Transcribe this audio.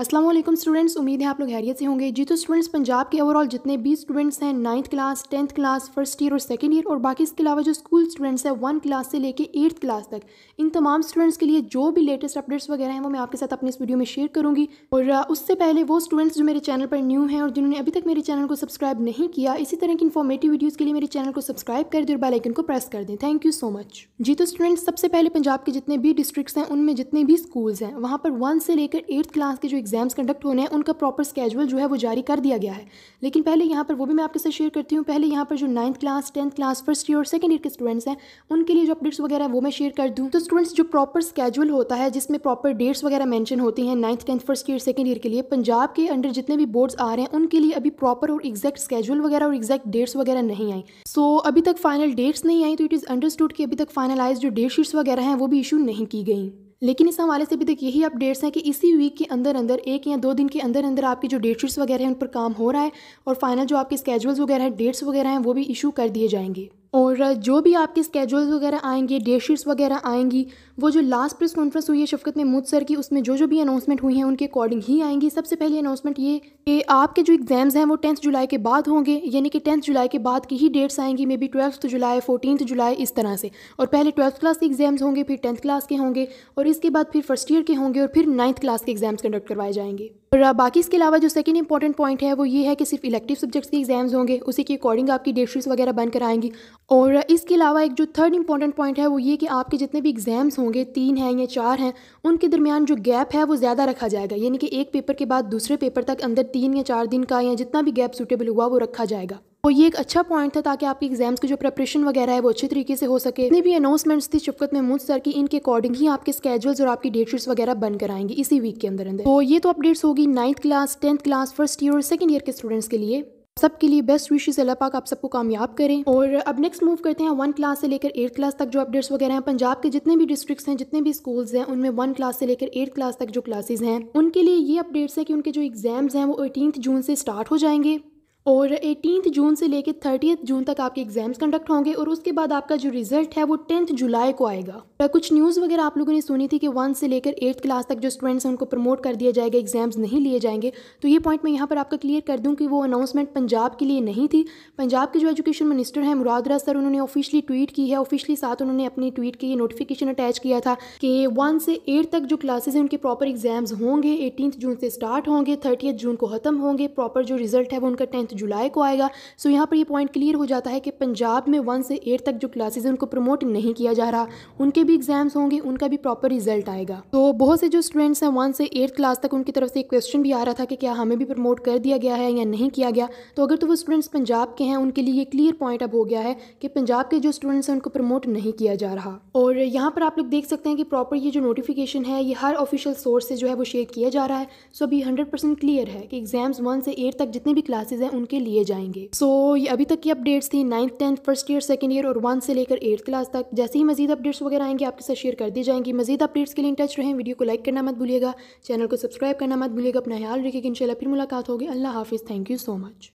अस्सलाम वालेकुम स्टूडेंट्स, उम्मीद है आप लोग खैरियत से होंगे। जी तो स्टूडेंट्स, पंजाब के ओवरऑल जितने भी स्टूडेंट्स हैं 9th class, 10th class, first year और सेकंड ईयर और बाकी इसके अलावा जो स्कूल स्टूडेंट्स हैं 1 क्लास से लेके 8th क्लास तक, इन तमाम स्टूडेंट्स के लिए जो भी लेटेस्ट अपडेट्स वगैरह हैं वो मैं आपके साथ अपने इस वीडियो में शेयर करूँगी। और उससे पहले वो स्टूडेंट्स जो मेरे चैनल पर न्यू हैं और जिन्होंने अभी तक मेरे चैनल को सब्सक्राइब नहीं किया, इसी तरह की इन्फॉर्मेटिव वीडियोज़ के लिए मेरे चैनल को सब्सक्राइब कर दें और बेल आइकन को प्रेस कर दें। Thank you so much. जी तो स्टूडेंट्स, सबसे पहले पंजाब के जितने भी डिस्ट्रिक्ट्स हैं उनमें जितने भी स्कूल्स हैं वहाँ पर 1 से लेकर 8th क्लास के जो एग्जाम्स कंडक्ट होने हैं उनका प्रॉपर स्केड्यूल जो है वो जारी कर दिया गया है। लेकिन पहले यहाँ पर वो भी मैं आपके साथ शेयर करती हूँ। पहले यहाँ पर जो 9th class, 10th class, first year और सेकंड ईयर के स्टूडेंट्स हैं उनके लिए जो अपडेट्स वगैरह वो मैं शेयर कर दूँ। तो स्टूडेंट्स, जो प्रॉपर स्केड्यूल होता है जिसमें प्रॉपर डेट्स वगैरह मैंशन होती हैं 9th, 10th, first year, second year के लिए पंजाब के अंडर जितने भी बोर्ड्स आ रहे हैं उनके लिए अभी प्रॉपर और एग्जैक्ट स्केड्यूल वगैरह और एग्जैक्ट डेट्स वगैरह नहीं आई। सो अभी तक फाइनल डेट्स नहीं आई, तो इट इज़ अंडरस्टूड कि अभी तक फाइनलाइज जो डेट शीट्स वगैरह हैं वो भी इशू नहीं की गई। लेकिन इस हवाले से अभी तक यही अपडेट्स हैं कि इसी वीक के अंदर अंदर, 1 या 2 दिन के अंदर अंदर आपकी जो डेट शीट्स वगैरह हैं उन पर काम हो रहा है और फाइनल जो आपके स्केड्यूल्स वगैरह हैं, डेट्स वगैरह हैं वो भी इशू कर दिए जाएंगे। और जो भी आपके स्केड्यूल्स वगैरह आएंगे, डेट शीट्स वगैरह आएंगी, वो जो लास्ट प्रेस कॉन्फ्रेंस हुई है शफकत महमूद सर की, उसमें जो जो भी अनाउंसमेंट हुई हैं उनके अकॉर्डिंग ही आएंगी। सबसे पहली अनाउंसमेंट ये कि आपके जो एग्जाम्स हैं वो 10th जुलाई के बाद होंगे, यानी कि 10th जुलाई के बाद की ही डेट्स आएंगी, may be 12th July, 14th जुलाई, इस तरह से। और पहले 12th क्लास के एग्जाम्स होंगे, फिर 10th क्लास के होंगे और इसके बाद फिर फर्स्ट ईयर के होंगे और फिर 9th क्लास के एग्जाम्स कंडक्ट करवाए जाएंगे। और बाकी इसके अलावा जो सेकंड इंपॉर्टेंट पॉइंट है वो ये है कि सिर्फ इलेक्टिव सब्जेक्ट्स के एग्जाम्स होंगे, उसी के अकॉर्डिंग आपकी डेट शीट्स वगैरह बनकर आएंगी। और इसके अलावा एक जो थर्ड इंपॉर्टेंट पॉइंट है वो ये कि आपके जितने भी एग्जाम्स होंगे, 3 हैं या 4 हैं, उनके दरमियान जो गैप है वो ज़्यादा रखा जाएगा, यानी कि एक पेपर के बाद दूसरे पेपर तक अंदर 3 या 4 दिन का या जितना भी गैप सूटेबल हुआ वो रखा जाएगा। और ये एक अच्छा पॉइंट था ताकि आपके एग्जाम्स की जो प्रिपरेशन वगैरह है वो अच्छे तरीके से हो सके। जितनी भी अनाउंसमेंट्स थी शफकत महमूद सर की, इनके अकॉर्डिंग ही आपके स्केड्यूल्स और आपकी डेट शीट्स वगैरह बनकर आएंगी इसी वीक के अंदर अंदर। तो ये तो अपडेट्स होगी 9th class, 10th class, first year और सेकंड ईयर के स्टूडेंट्स के लिए। सबके लिए बेस्ट विशेस, अल्लाह पाक आप सबको कामयाब करें। और अब नेक्स्ट मूव करते हैं 1 क्लास से लेकर 8th क्लास तक जो अपडेट्स वगैरह हैं। पंजाब के जितने भी डिस्ट्रिक्ट्स हैं, जितने भी स्कूल्स हैं, उनमें 1 क्लास से लेकर 8th क्लास तक जो क्लासेज हैं उनके लिए ये अपडेट्स हैं कि उनके जो एग्जाम्स हैं वो 18th जून से स्टार्ट हो जाएंगे और 18th जून से लेकर 30th जून तक आपके एग्जाम्स कंडक्ट होंगे और उसके बाद आपका जो रिजल्ट है वो 10th जुलाई को आएगा। तो कुछ न्यूज़ वगैरह आप लोगों ने सुनी थी कि 1 से लेकर 8th क्लास तक जो स्टूडेंट्स हैं उनको प्रमोट कर दिया जाएगा, एग्जाम्स नहीं लिए जाएंगे। तो ये पॉइंट मैं यहाँ पर आपका क्लियर कर दूँ कि वो अनाउंसमेंट पंजाब के लिए नहीं थी। पंजाब के जो एजुकेशन मिनिस्टर हैं मुरादरा सर, उन्होंने ऑफिशियली ट्वीट की है, ऑफिशियली साथ उन्होंने अपनी ट्वीट के नोटिफिकेशन अटैच किया था कि 1 से 8 तक जो क्लासेज हैं उनके प्रॉपर एग्जाम्स होंगे, 18th जून से स्टार्ट होंगे, 30th जून को ख़त्म होंगे, प्रॉपर जो रिजल्ट है वो उनका 10th जुलाई को आएगा। सो यहाँ पर ये पॉइंट क्लियर हो जाता है कि पंजाब में 1 से 8 तक जो क्लासेज हैं उनको प्रमोट नहीं किया जा रहा, उनके भी एग्जाम्स होंगे, उनका भी प्रॉपर रिजल्ट आएगा। तो बहुत से जो स्टूडेंट्स हैं 1 से 8th क्लास तक, उनकी तरफ से एक क्वेश्चन भी आ रहा था कि क्या हमें भी प्रमोट कर दिया गया है या नहीं किया गया। तो अगर तो वो स्टूडेंट्स पंजाब के हैं उनके लिए ये क्लियर पॉइंट अब हो गया है कि पंजाब के जो स्टूडेंट्स हैं उनको प्रमोट नहीं किया जा रहा। और यहाँ पर आप लोग देख सकते हैं कि प्रॉपर ये जो नोटिफिकेशन है ये हर ऑफिशियल सोर्स से जो है वो शेयर किया जा रहा है। सो अभी 100% क्लियर है कि एग्जाम्स 1 से 8 तक जितने भी क्लासेज उनके लिए जाएंगे। सो ये अभी तक की अपडेट्स थी 9th, 10th, first year, second year और 1 से लेकर 8th क्लास तक। जैसे ही मजीद अपडेट्स वगैरह आएंगे आपके साथ शेयर कर दी जाएंगी। मजीद अपडेट्स के लिए इन टच रहें, वीडियो को लाइक करना मत भूलिएगा, चैनल को सब्सक्राइब करना मत भूलिएगा। अपना ख्याल रखिएगा, इंशाल्लाह फिर मुलाकात होगी। अल्लाह हाफिज़, थैंक यू सो मच।